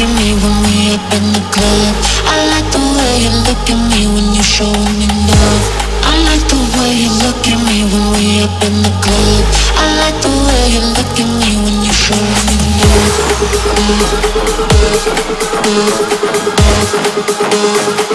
at me when we up in the club. I like the way you look at me when you show me love. I like the way you look at me when we up in the club. I like the way you look at me when you show me love.